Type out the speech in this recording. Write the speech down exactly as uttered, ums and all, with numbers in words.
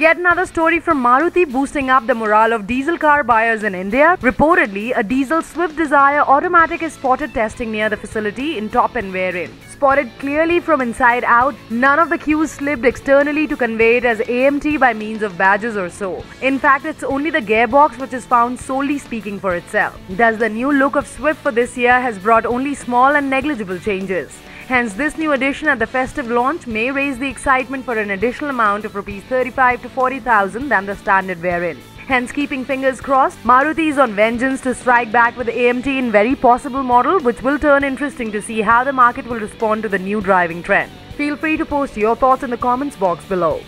Yet another story from Maruti boosting up the morale of diesel car buyers in India. Reportedly, a diesel Swift Dzire automatic is spotted testing near the facility in top and variant. Spotted clearly from inside out, none of the queues slipped externally to convey it as A M T by means of badges or so. In fact, it's only the gearbox which is found solely speaking for itself. Thus, the new look of Swift for this year has brought only small and negligible changes. Hence, this new addition at the festive launch may raise the excitement for an additional amount of rupees thirty-five to forty thousand than the standard variant. Hence, keeping fingers crossed, Maruti is on vengeance to strike back with A M T in very possible model, which will turn interesting to see how the market will respond to the new driving trend. Feel free to post your thoughts in the comments box below.